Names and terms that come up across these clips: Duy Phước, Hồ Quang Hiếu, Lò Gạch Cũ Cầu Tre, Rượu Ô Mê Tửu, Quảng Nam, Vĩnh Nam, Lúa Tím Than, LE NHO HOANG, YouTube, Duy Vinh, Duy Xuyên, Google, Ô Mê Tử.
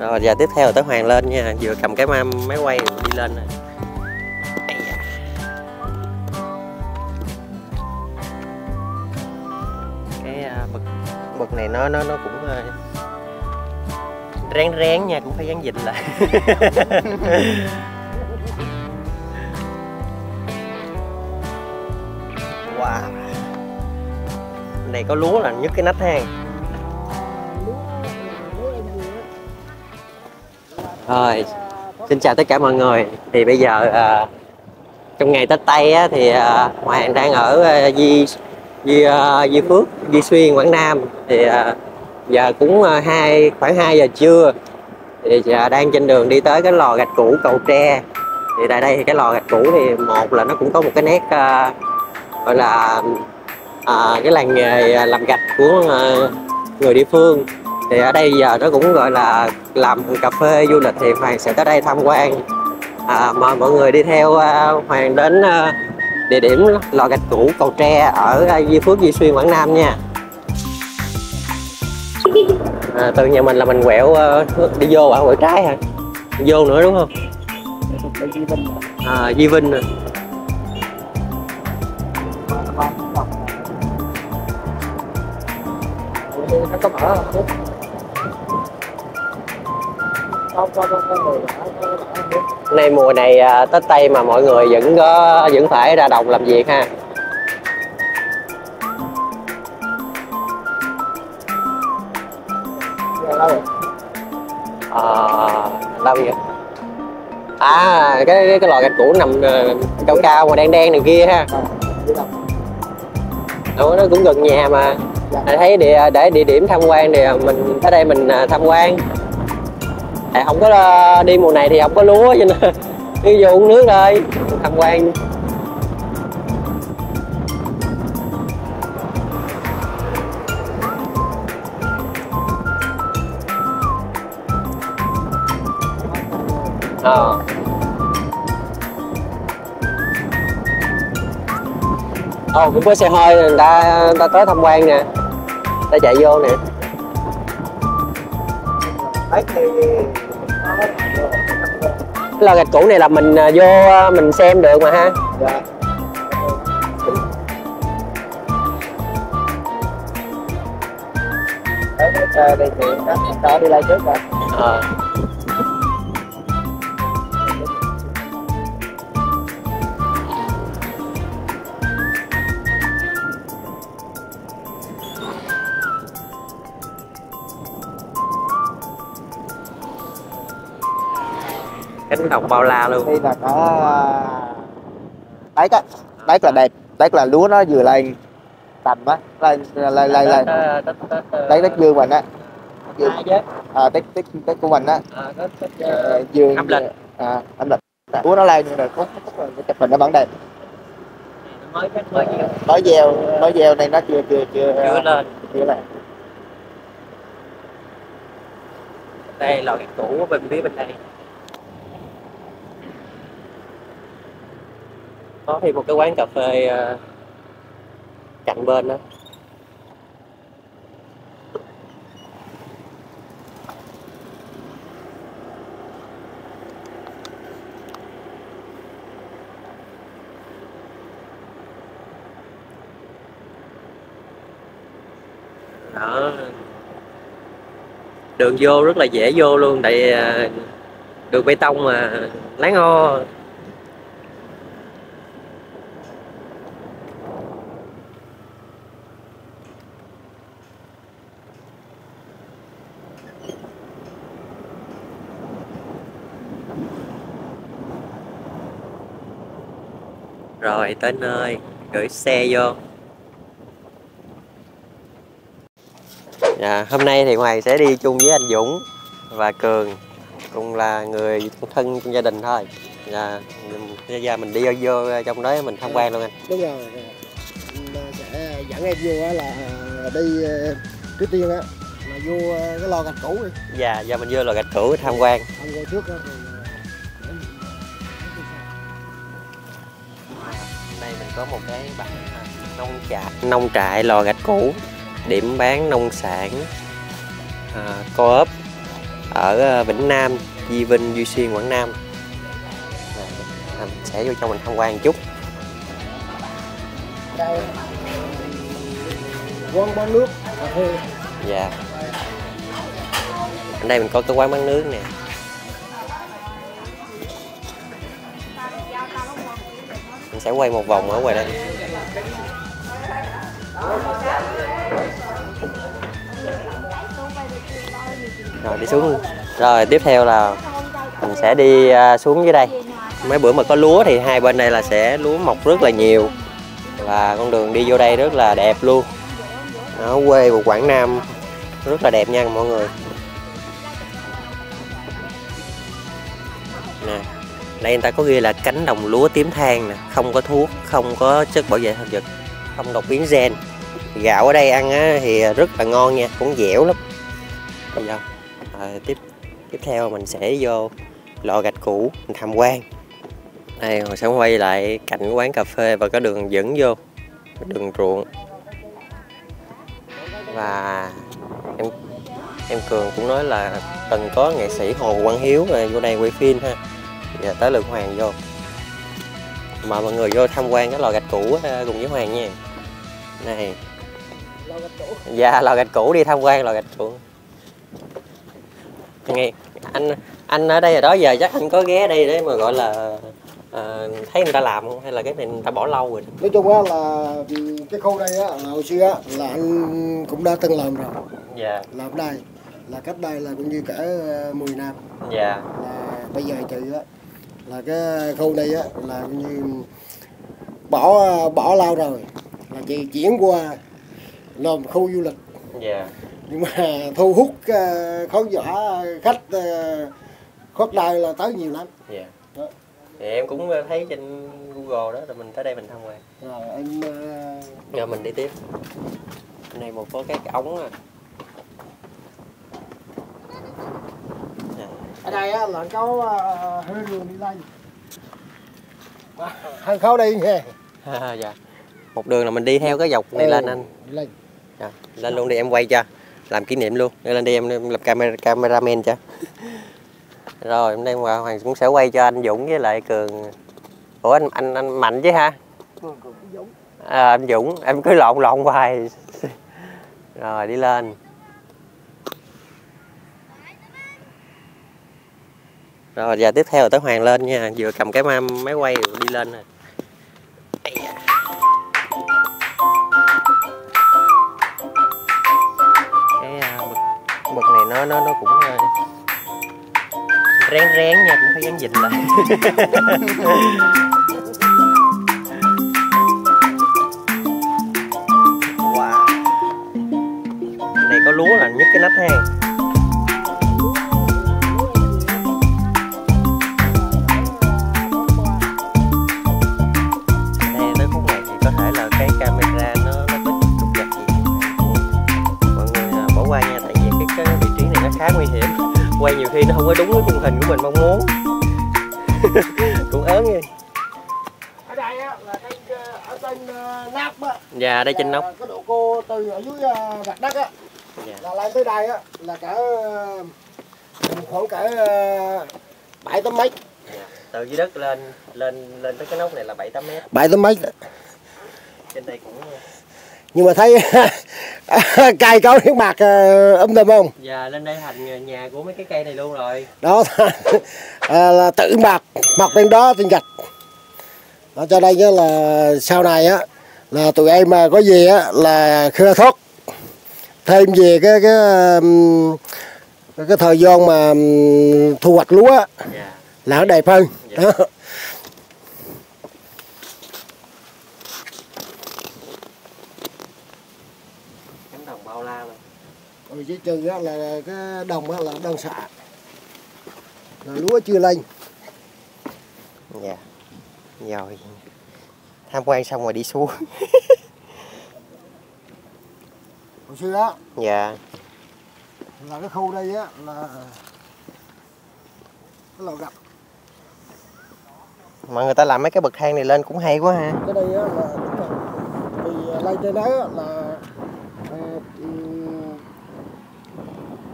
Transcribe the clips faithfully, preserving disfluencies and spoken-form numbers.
Rồi giờ tiếp theo là tới Hoàng lên nha, vừa cầm cái máy quay đi lên rồi. Cái bậc bậc này nó nó nó cũng rén rén nha, cũng phải dán vịt lại. Wow, này có lúa là nhất cái nách hang. Rồi, xin chào tất cả mọi người. Thì bây giờ à, trong ngày Tết Tây á, thì à, Hoàng đang ở à, Duy Duy à, Duy Phước, Duy Xuyên, Quảng Nam. Thì à, giờ cũng à, hai khoảng hai giờ trưa. Thì à, đang trên đường đi tới cái lò gạch cũ Cầu Tre. Thì tại đây thì cái lò gạch cũ thì một là nó cũng có một cái nét à, gọi là à, cái làng nghề làm gạch của à, người địa phương. Thì ở đây giờ nó cũng gọi là làm cà phê du lịch, thì Hoàng sẽ tới đây tham quan. À, mời mọi người đi theo uh, Hoàng đến uh, địa điểm lò gạch cũ Cầu Tre ở uh, Duy Phước, Duy Xuyên, Quảng Nam nha. À, từ nhà mình là mình quẹo uh, đi vô ở quẹo trái hả? Vô nữa đúng không? À, Duy Vinh nè. Nó có mở không? Nay mùa này Tết Tây mà mọi người vẫn có vẫn phải ra đồng làm việc ha. À, đâu vậy? À, cái cái lò gạch cũ nằm cao cao mà đen đen này kia ha. Đó, nó cũng gần nhà mà. Để thấy địa để địa điểm tham quan thì mình tới đây mình tham quan. Tại không có đi mùa này thì không có lúa cho nên đi vô uống nước thôi, tham quan. Ờ. Ồ, cái bữa xe hơi người ta người ta tới tham quan nè, ta chạy vô nè. Lò gạch cũ này là mình vô mình xem được mà ha. Dạ. Đây thì đó đi lại trước rồi. Ờ. Cánh đồng bao la luôn. Đây là có đất á, đất là đẹp, đất là lúa nó vừa lên tầm á, lên lên lên lên. Đấy đất dương mình á. Dương. À đất đất đất của mình á. À dương. Âm lịch. À âm lịch. Lúa nó lên rồi có chụp hình nó vẫn đẹp. Mới mới gieo. Mới gieo, mới gieo này nó chưa chưa chưa chưa lên. Chưa lên. Đây lò gạch cũ bên phía bên đây. Có thì một cái quán cà phê cạnh bên đó. Đó. Đường vô rất là dễ vô luôn, tại đường bê tông mà láng o. Rồi tới nơi gửi xe vô. À, hôm nay thì Hoàng sẽ đi chung với anh Dũng và Cường, cùng là người thân trong gia đình thôi. Là giờ mình đi vô trong đó mình tham quan luôn anh. Đúng rồi. Mình sẽ dẫn em vô là đi trước tiên đó, là vô cái lò gạch cũ đi. Dạ, giờ mình vô lò gạch cũ tham quan. Tham quan trước đó. Có một cái bảng nông trại, nông trại lò gạch cũ, điểm bán nông sản, à, co-op, ở Vĩnh Nam, Duy Vinh, Duy Xuyên, Quảng Nam. Mình sẽ vô trong mình tham quan một chút. Đây, quán bán nước. Dạ. Ở đây mình có cái quán bán nước nè. Mình sẽ quay một vòng ở ngoài đây. Rồi đi xuống. Rồi tiếp theo là mình sẽ đi xuống dưới đây. Mấy bữa mà có lúa thì hai bên đây là sẽ lúa mọc rất là nhiều. Và con đường đi vô đây rất là đẹp luôn. Đó, quê của Quảng Nam rất là đẹp nha mọi người. Nè, đây người ta có ghi là cánh đồng lúa tím than nè, không có thuốc, không có chất bảo vệ thực vật, không đột biến gen. Gạo ở đây ăn á, thì rất là ngon nha, cũng dẻo lắm. Rồi, tiếp tiếp theo mình sẽ vô lò gạch cũ mình tham quan. Đây mình sẽ quay lại cạnh quán cà phê và có đường dẫn vô đường ruộng. Và em em Cường cũng nói là từng có nghệ sĩ Hồ Quang Hiếu vô đây quay phim ha. Giờ tới lượt Hoàng vô. Mời mọi người vô tham quan cái lò gạch cũ cùng với Hoàng nha. Này. Lò gạch cũ. Dạ lò gạch cũ, đi tham quan lò gạch cũ. Nghe anh anh ở đây rồi đó, giờ chắc anh có ghé đây để mà gọi là à, thấy người ta làm không, hay là cái này người ta bỏ lâu rồi? Nói chung á là cái khu đây á, hồi xưa á là anh cũng đã từng làm rồi. Dạ. Yeah. Làm đây là cách đây là cũng như cả mười năm. Dạ. Yeah. Là bây giờ trừ á là cái khu đây á là cũng như bỏ bỏ lâu rồi, là chị chuyển qua làm khu du lịch. Dạ. Yeah. Nhưng mà thu hút khán giả khách khắp đời là tới nhiều lắm. Yeah. Thì em cũng thấy trên Google đó, rồi mình tới đây mình tham quan. Rồi em rồi mình đi tiếp. Bên này một có cái, cái ống à. Ở đây á là có uh, hơi đường đi lên. Hàng khó đi nha. À, dạ. Một đường là mình đi theo cái dọc này ừ, lên anh. Đi lên. Dạ, lên luôn đi, em quay cho. Làm kỷ niệm luôn. Để lên đi em, em lập camera cameraman cho. Rồi hôm nay Hoàng cũng sẽ quay cho anh Dũng với lại Cường. Ủa anh anh, anh Mạnh chứ ha? À, anh Dũng, em cứ lộn lộn hoài. Rồi đi lên. Rồi giờ tiếp theo là tới Hoàng lên nha, vừa cầm cái máy quay đi lên nè. Cái bực, bực này nó nó nó cũng rén rén nha, cũng phải ráng dịnh lại. Wow. Này có lúa là nhấc cái nắp hang. Đây tới khúc này thì có thể là cái camera nó nó bị trục trặc gì. Mọi người bỏ qua nha, tại vì cái cái vị trí này nó khá nguy hiểm. Quay nhiều khi nó không có đúng với khung hình của mình mong muốn. Cũng ớn nha. Ở đây á, là cái, ở trên uh, nắp á. Dạ, đây trên nóc. Có độ cô từ ở dưới uh, mặt đất á. Dạ. Là lên tới đây á, là cả uh, khoảng cả bảy tám mét. Dạ. Từ dưới đất lên lên lên tới cái nóc này là bảy tám mét. Bảy tám mét. Trên đây cũng. Nhưng mà thấy cây có nước bạc um tùm không? Dạ, lên đây thành nhà của mấy cái cây này luôn rồi. Đó, à, là tự bạc, mặt bên đó trên gạch. Đó, cho đây là sau này á, là tụi em mà có gì á, là khưa thoát. Thêm về cái cái, cái, cái thời gian mà thu hoạch lúa á, dạ. Là nó đẹp hơn. Dạ. Đó. Rồi chỉ trừ là cái đồng là đồng xạ, là lúa chưa lên. Dạ. Rồi tham quan xong rồi đi xuống. Hồi xưa đó. Dạ. Là cái khu đây á là cái lò gạch. Mà người ta làm mấy cái bậc thang này lên cũng hay quá ha. Cái đây á là thì lên trên đó là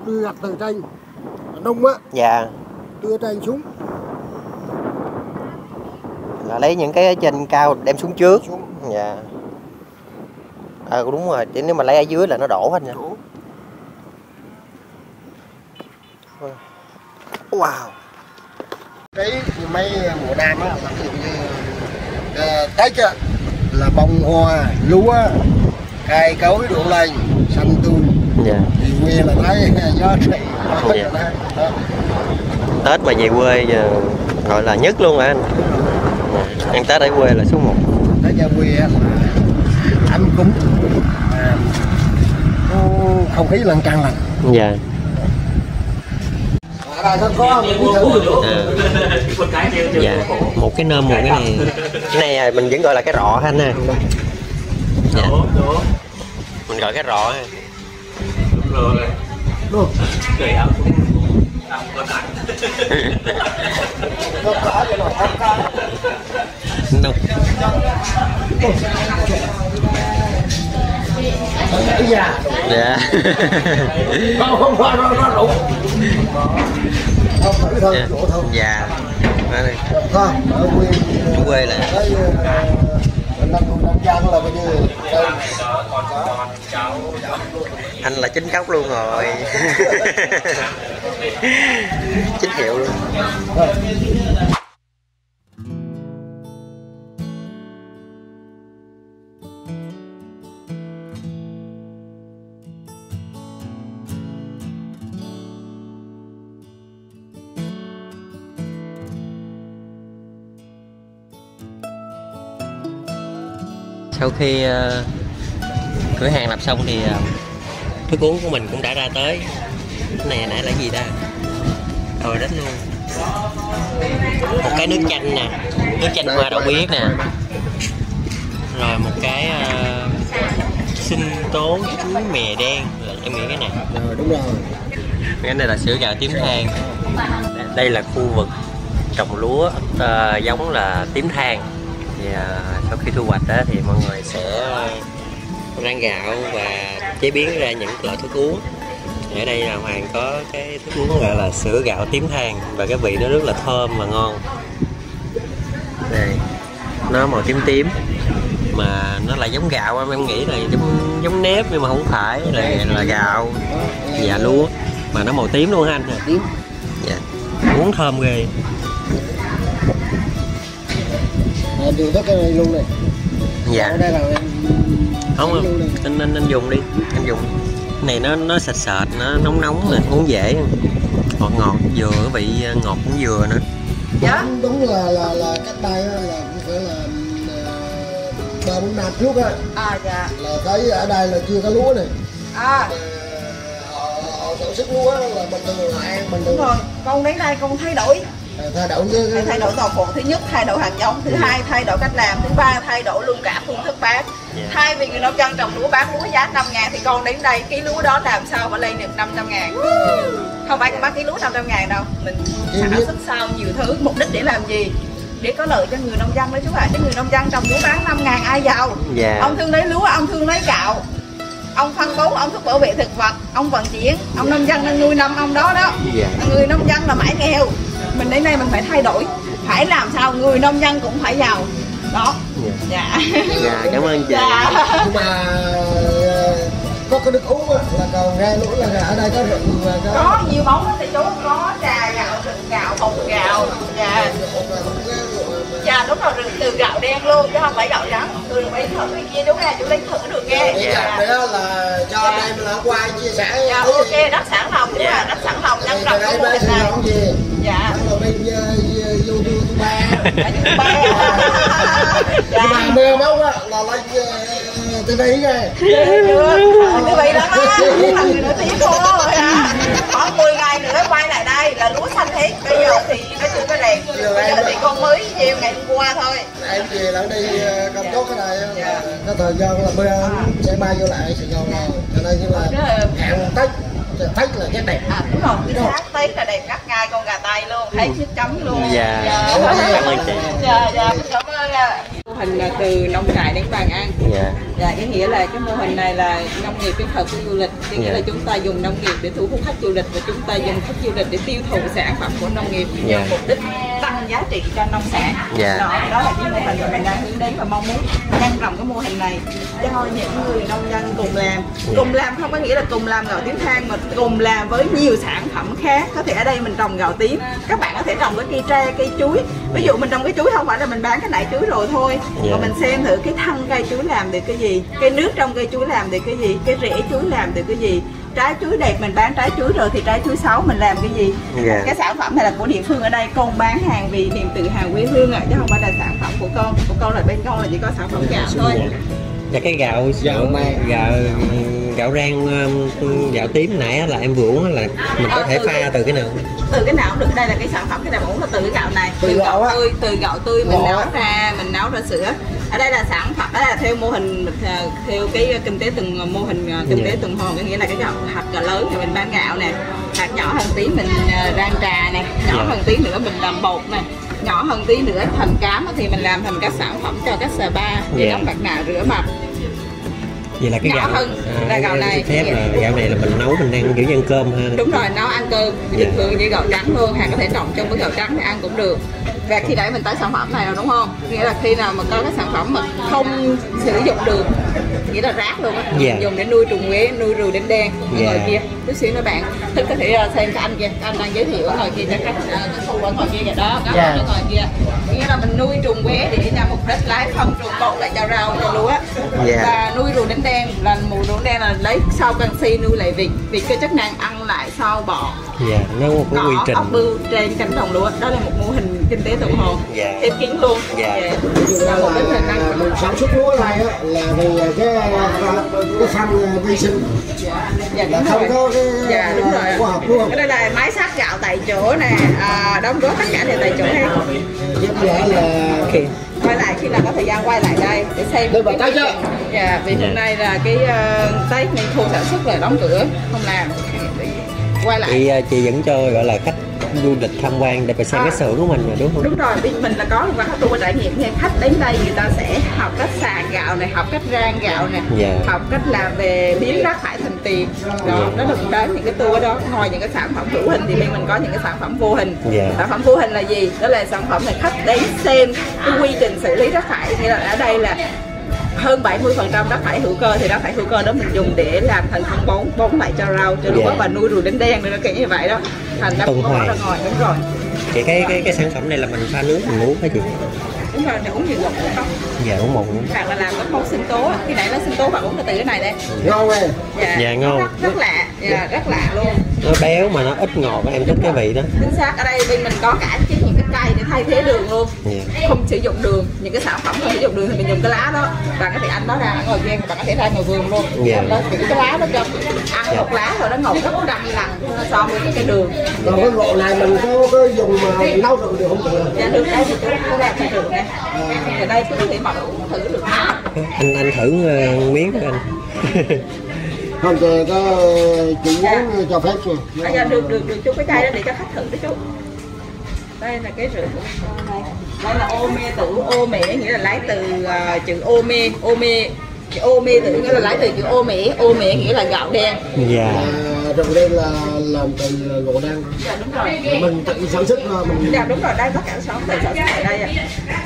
đưa gạch từ trên đông á. Dạ. Đưa tay xuống. Là lấy những cái trên cao đem xuống trước. Xuống. Dạ. À, đúng rồi, chứ nếu mà lấy ở dưới là nó đổ hết nha. Đổ. Wow. Cái mấy mùa nam á, mặc dù như Tết á, là bông hoa, lúa, cây cối đủ lên, xanh tươi. Dạ. Thì quê là thấy gió trời. Dạ. Tết mà về quê giờ gọi là nhất luôn hả anh? Ăn Tết ở quê là số một. Tết ra quê á là ấm cúng, không khí lặng căng lành. Dạ. À, có một, cái dạ. Một cái nơm, một cái này, cái này mình vẫn gọi là cái rọ anh nè. Dạ. Mình gọi cái rọ. Đúng. Dạ. Dạ. Chú quê là anh là chính gốc luôn rồi. Chính hiệu luôn. Sau khi uh, cửa hàng làm xong thì uh, thức uống của mình cũng đã ra tới. Cái này nãy là gì ta? Trời đất luôn. Một cái nước chanh nè, nước chanh hoa đậu biếc nè. Rồi một cái uh, sinh tố chuối mè đen, là em nghĩ cái này. Rồi đúng rồi. Cái này là sữa gạo tím than. Đây là khu vực trồng lúa uh, giống là tím than. Thì, uh, sau khi thu hoạch đó, thì mọi người sẽ rang gạo và chế biến ra những loại thức uống. Ở đây là Hoàng có cái thức uống gọi là sữa gạo tím than và cái vị nó rất là thơm và ngon. Đây, nó màu tím tím mà nó là giống gạo, em nghĩ là giống, giống nếp nhưng mà không phải, là, là gạo và lúa mà nó màu tím luôn ha anh. Dạ. Uống thơm ghê. Điều tất cái này luôn này. Dạ. Ở đây là em... không anh, anh, anh, anh dùng đi, anh dùng. Cái này nó nó sệt sệt, nó nóng nóng nè, uống dễ, ngọt ngọt dừa, vị ngọt cũng dừa nữa. Dạ. Đúng, đúng là là là cách đây là cũng phải là ba bốn năm trước á. À dạ. Là tới ở đây là chưa có lúa này. À. Họ, họ sản xuất lúa là bình thường là ăn bình thường. Đúng rồi. Con đến đây con thay đổi. Thay đổi, cái... thay đổi toàn bộ. Thứ nhất thay đổi hàng giống, thứ hai thay đổi cách làm, thứ ba thay đổi luôn cả phương thức bán. Yeah. Thay vì người nông dân trồng lúa bán lúa giá năm ngàn thì con đến đây cái lúa đó làm sao mà lên được năm trăm ngàn. Không phải con bán cái lúa năm trăm ngàn đâu, mình sản xuất sao nhiều thứ, mục đích để làm gì? Để có lợi cho người nông dân đó chú ạ. Chứ người nông dân trồng lúa bán năm ngàn ai giàu? Yeah. Ông thương lấy lúa, ông thương lấy gạo, ông phân bón, ông thuốc bảo vệ thực vật, ông vận chuyển, ông nông dân đang nuôi năm ông đó đó. Yeah. Người nông dân là mãi nghèo. Mình đến đây mình phải thay đổi, phải làm sao người nông dân cũng phải giàu đó. Dạ. Dạ, cảm ơn chị. Dạ. Nhưng mà có cái nước uống là còn ra lũ là ở đây có rượu, có, có nhiều món đó thì chú, có trà gạo, rượu gạo, bột gạo. Dạ. Dạ đúng rồi, từ gạo đen luôn chứ không phải gạo trắng. Tôi được lấy thử cái kia đúng nè, chú lấy thử được nghe. Dạ. Dạ. Đó là cho dạ. Em là qua chia sẻ. Dạ ok, đất sản lòng chứ là đất sản lòng nhân rộng của Việt Nam. Dạ. Rồi bên YouTube ba. Ba mê máu á là lên tê vê này. Chưa. Tê vê đó á, là người nổi tiếng thôi hả? Có mười ngày nữa quay lại đây là lúa xanh hết. Bây giờ thì nó chưa có đẹp. Bây giờ thì con mới gieo ngày hôm qua thôi. Em về lại đi công tốt cái này là cái thời gian là bữa sẽ bay vô lại Sài Gòn rồi. Cho nên như là hạn Tết. Tết là cái đẹp. À, đúng rồi, cái xác Tết là đẹp cắt ngay con gà tay luôn, thấy chiếc chấm luôn. Dạ. Cảm ơn chị. Dạ, dạ, cảm ơn ạ. hình là từ nông trại đến bàn ăn. Dạ. Dạ, ý nghĩa là cái mô hình này là nông nghiệp kết hợp với du lịch. Ý nghĩa dạ. là chúng ta dùng nông nghiệp để thu hút khách du lịch và chúng ta dùng khách du lịch để tiêu thụ sản phẩm của nông nghiệp nhằm dạ. mục đích tăng giá trị cho nông sản. Dạ. Đó, đó là cái mô hình mà mình đang hướng đến và mong muốn nhân rộng cái mô hình này cho những người nông dân cùng làm. Dạ. Cùng làm không có nghĩa là cùng làm gạo tím than mà cùng làm với nhiều sản phẩm khác. Có thể ở đây mình trồng gạo tím, các bạn có thể trồng cái cây tre, cây chuối. Ví dụ mình trồng cái chuối không phải là mình bán cái nải chuối rồi thôi, yeah. mà mình xem thử cái thân cây chuối làm được cái gì, cái nước trong cây chuối làm được cái gì, cái rễ chuối làm được cái gì. Trái chuối đẹp mình bán trái chuối rồi thì trái chuối xấu mình làm cái gì. Yeah. Cái sản phẩm này là của địa phương ở đây, con bán hàng vì niềm tự hào quê hương ạ, à, chứ không phải là sản phẩm của con. Của con là bên con là chỉ có sản phẩm gạo thôi. Và cái gạo gạo gạo gạo rang gạo tím nãy là em vừa uống là mình có thể pha từ cái nào từ cái nào cũng được. Đây là cái sản phẩm cái này uống là từ cái gạo này, từ gạo tươi, từ gạo tươi mình nấu ra mình nấu ra sữa. Ở đây là sản phẩm đó là theo mô hình theo cái kinh tế từng mô hình kinh tế từng hồn, có nghĩa là cái gạo hạt gạo lớn thì mình bán gạo nè, hạt nhỏ hơn tí mình rang trà nè, nhỏ hơn tí nữa mình làm bột nè, nhỏ hơn tí nữa thành cám thì mình làm thành các sản phẩm cho các spa để đóng mặt nạ rửa mặt. Vậy là cái gạo, hơn, à, là gạo này phép là gạo này là mình nấu mình đang kiểu ăn cơm ha. Đúng rồi, nấu ăn cơm bình thường như gạo trắng luôn, hàng có thể trộn trong với gạo trắng thì ăn cũng được. Và khi để mình tới sản phẩm này rồi đúng không? Nghĩa là khi nào mà có cái sản phẩm mà không sử dụng được, nghĩa là rác luôn á, yeah. dùng để nuôi trùng quế, nuôi rùi đen đen. Ngồi yeah. kia, chút xíu nữa bạn thích có thể xem cái anh kia, anh đang giới thiệu ở ngoài kia cho khách, cái khu ở ngoài kia vậy đó, đó yeah. ở ngoài kia. Nghĩa là mình nuôi trùng quế để ra mục đích lái không trùng bột lại cho rau, cho lúa. Yeah. Và nuôi rùi đen đen là mùa rùi đen là lấy sau canxi nuôi lại vịt, vịt có chức năng ăn lại sau bọ. Dạ, nó một cái quy trình. Ốc bươu trên cánh đồng lúa, đó là một mô hình kinh tế tuần hoàn. Dạ. Khép kín luôn. Dạ. Dạ. Là một cái nền năng mình sản xuất lúa này á là vì cái cái phân vi sinh. Dạ. Dạ không có cái dạ, đúng rồi. Khoa học luôn. Cái đây là máy xát gạo tại chỗ nè, à, đóng gói tất cả đều tại chỗ ha. Giúp đỡ là okay. Quay lại khi nào có thời gian quay lại đây để xem. Được rồi, tới chưa? Dạ, vì hôm nay là cái uh, Tết nên khu sản xuất là đóng cửa, không làm. Quay lại. Thì chị dẫn cho gọi là khách du lịch tham quan để phải xem à, cái xưởng của mình rồi đúng không? Đúng rồi, mình là có một tour trải nghiệm nha, khách đến đây người ta sẽ học cách xà gạo này, học cách rang gạo này, yeah. học cách làm về biến rác thải thành tiền. Đó, yeah. đó là mình đến những cái tour đó. Ngoài những cái sản phẩm hữu hình thì bên mình có những cái sản phẩm vô hình. Yeah. Sản phẩm vô hình là gì? Đó là sản phẩm là khách đến xem cái quy trình xử lý rác thải, nghĩa là ở đây là hơn bảy mươi phần trăm rác thải hữu cơ, thì rác thải hữu cơ đó mình dùng để làm thành phân bón, bón lại cho rau, cho lúa yeah. và nuôi rùi đen đen nữa, kiểu như vậy đó, thành ra bón ra ngoài đúng rồi. Vậy cái cái cái sản phẩm này là mình pha nước mình uống cái gì? Đúng rồi, để uống nhiều một cũng không. Dạ uống một cũng. Bạn là làm cái món sinh tố, khi nãy nó sinh tố bạn uống là từ cái này đây. Ngon rồi. Dạ, dạ ngon. Rất, rất lạ, dạ, rất lạ luôn. Nó béo mà nó ít ngọt, em thích cái vị đó. Chính xác, ở đây bên mình có cả chứ những cái cây để thay thế đường luôn. Yeah. Không sử dụng đường, những cái sản phẩm không sử dụng đường thì mình dùng cái lá đó. Bạn có thể ăn nó ra ngồi ven, bạn có thể ra ngồi vườn luôn. Yeah. Đó, cái lá nó cho ăn yeah. một lá rồi nó ngọt rất đậm lặng so với cái đường. Còn cái ngọt này mình có, có dùng mà nấu được được không được? Dạ được, đây thì có làm cái đường này. Ở đây có thể bạn uống thử được. Anh anh thử uh, miếng của anh. Không thì có chị muốn cho phép chưa? À, dạ, được, được, được, chú cái chai đó để cho khách thử đó chú. Đây là cái rượu này. Đây là ô mê tử, ô mê nghĩa là lấy từ uh, chữ ô mê, ô mê ô mê tử nghĩa là lấy từ chữ ô mễ, ô mễ nghĩa là gạo đen. Dạ. Rượu đen là làm từ gạo đen. Dạ đúng rồi. Mình tự sản xuất mình. Dạ đúng rồi, đây tất cả sản tự sản xuất ở đây ạ. À.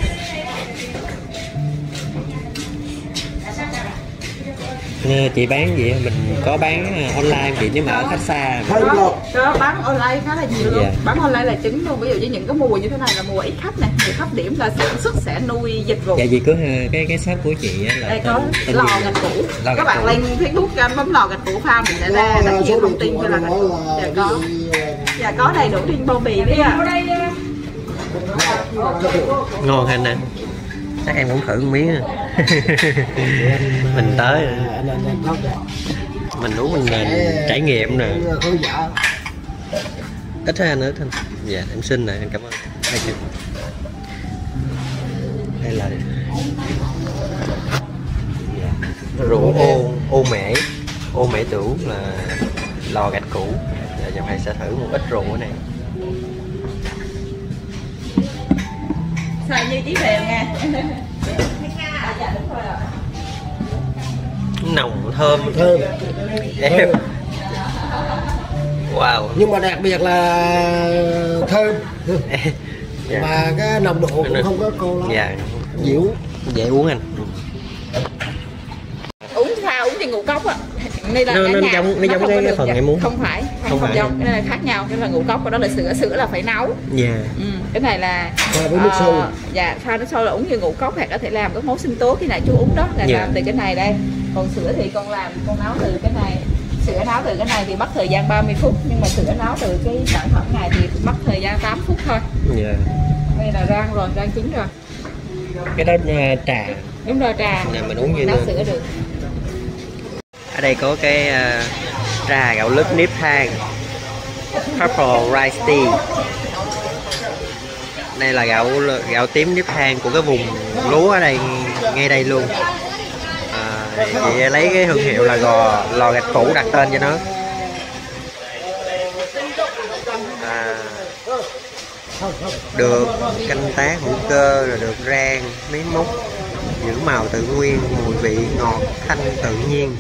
Chị bán gì mình có bán online chị, nhưng mà ở khách xa đó, đó, bán online khá là nhiều luôn. Yeah. Bán online là chính luôn, ví dụ như những cái mùa như thế này là mùa ít khách này, thì khách điểm là sản xuất sẽ nuôi dịch vụ. Dạ chị cứ cái cái shop của chị là đây tên, có tên lò gạch cũ, các bạn lên Facebook bấm lò gạch cũ farm mình sẽ ra rất nhiều thông tin cho là gạch cũ. Dạ có, dạ có đầy đủ trên bao bì đấy ạ. À. Ngon hình nè. Chắc em muốn thử một miếng mình tới mình uống mình, mình trải nghiệm nè, ít ra nữa thôi. Dạ em xin nè, em cảm ơn. Đây là rượu ô ô mễ ô mễ tửu là lò gạch cũ. Giờ dạ, này sẽ thử một ít rượu này. Xoài như chí phèo nha. nồng thơm thơm đẹp. Wow, nhưng mà đặc biệt là thơm dạ. Mà cái nồng độ cũng được. Không có cô lắm dạ. Dịu dễ uống anh uống sao uống thì ngủ cốc á. Đây là nó, cái nó nhà, giống, nó giống cái, cái phần dạ. Em muốn không phải không, không phải giống cái này khác nhau. Cái là ngũ cốc đó là sữa sữa là phải nấu yeah. Ừ. Cái này là pha với nước sôi dạ, pha nước sôi là uống như ngũ cốc hoặc có thể làm cái món sinh tố khi nào chú uống đó là yeah. Làm từ cái này đây, còn sữa thì con làm con nấu từ cái này, sữa nấu từ cái này thì mất thời gian ba mươi phút, nhưng mà sữa nấu từ cái sản phẩm này thì mất thời gian tám phút thôi yeah. Đây là rang rồi, rang chín rồi, cái đó là trà đúng rồi, trà này mình uống như nấu sữa được. Ở đây có cái uh, trà gạo lứt nếp than Purple Rice Tea. Đây là gạo gạo tím nếp than của cái vùng lúa ở đây, ngay đây luôn à, chị lấy cái thương hiệu là gò Lò Gạch Cũ đặt tên cho nó à, được canh tác hữu cơ, rồi được rang máy múc, giữ màu tự nguyên, mùi vị ngọt thanh tự nhiên.